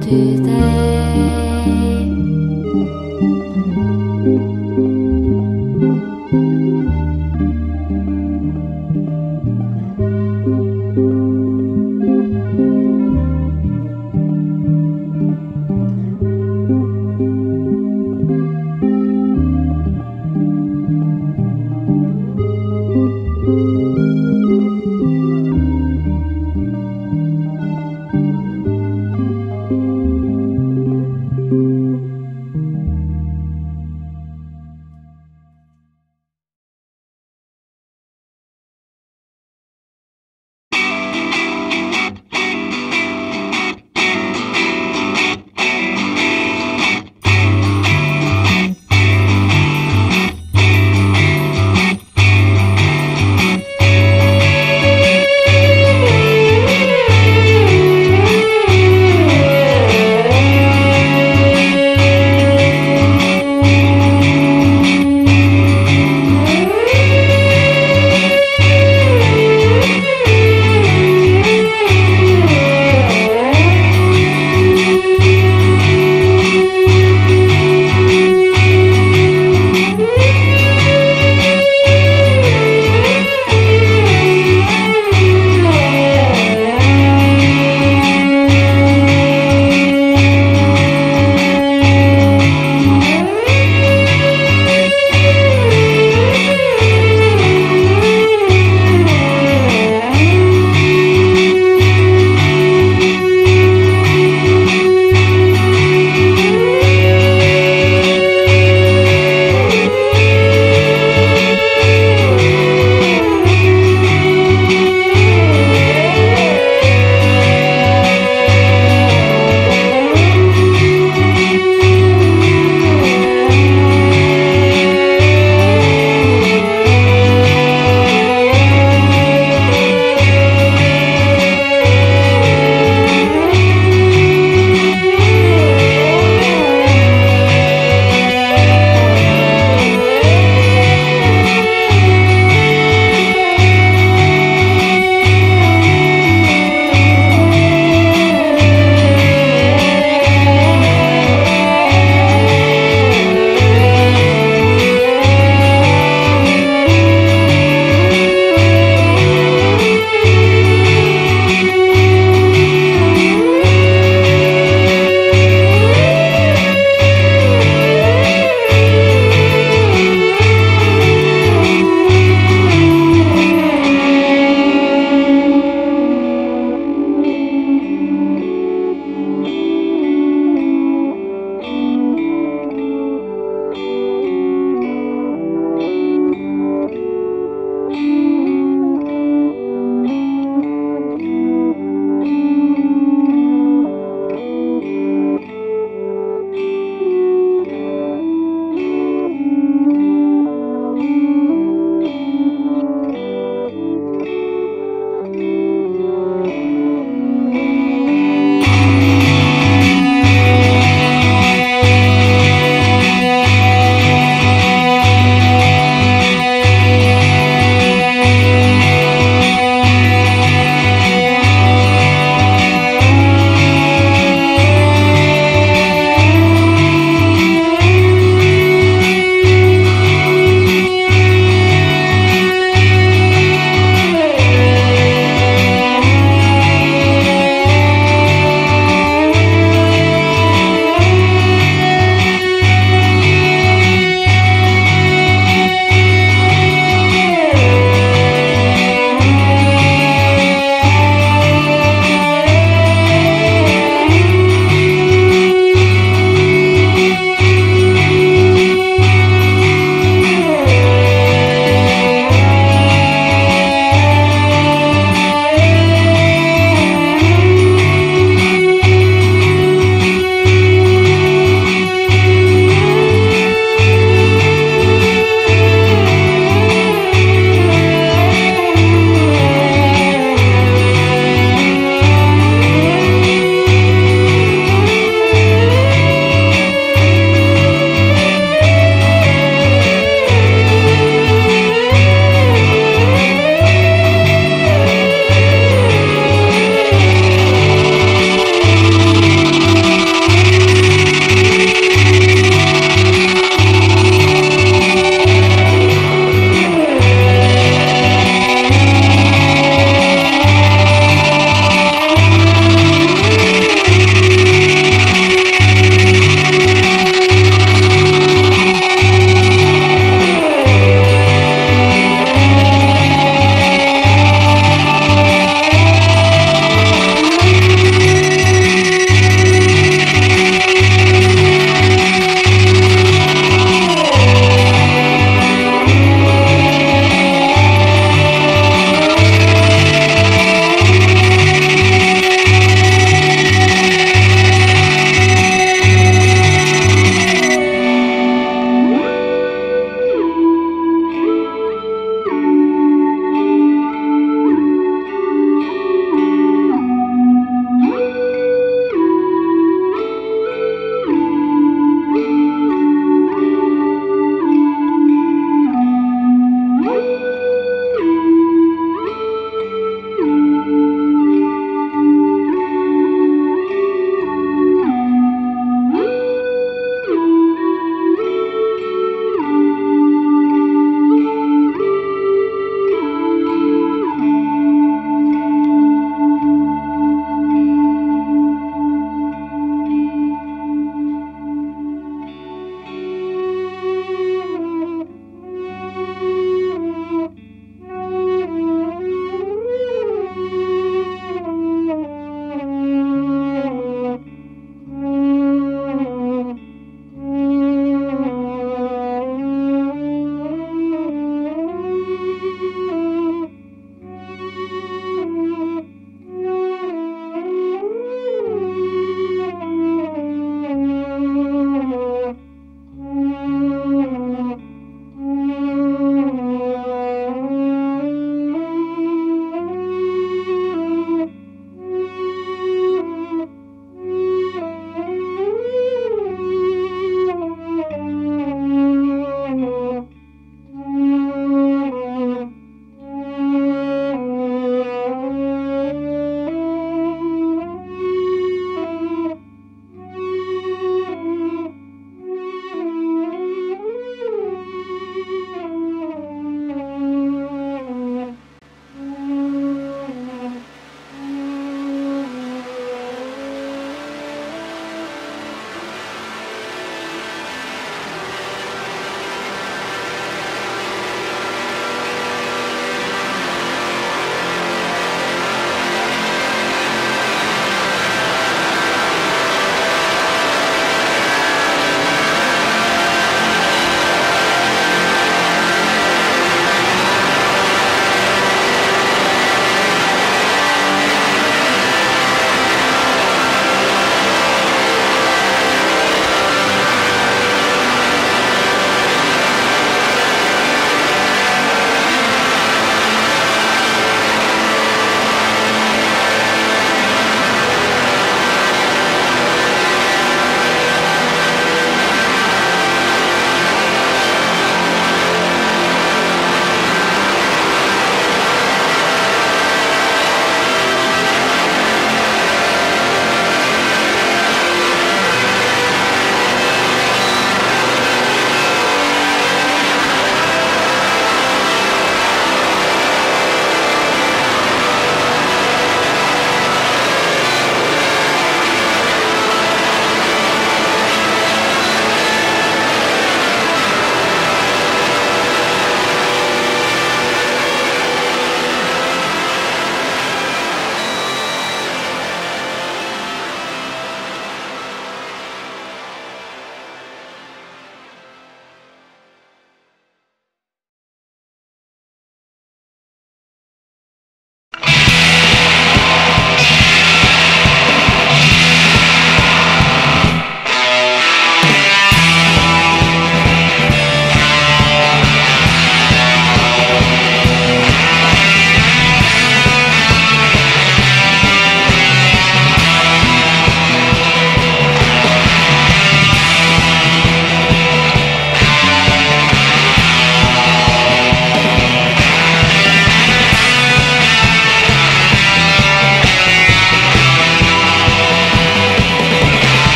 Today.